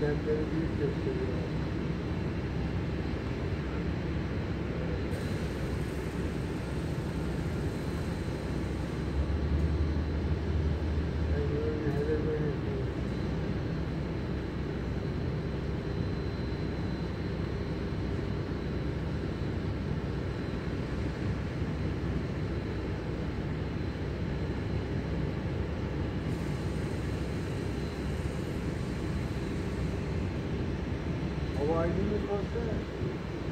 Kendileri büyük gösteriyor. Yani öyle hele böyle diyor. Why do you do that?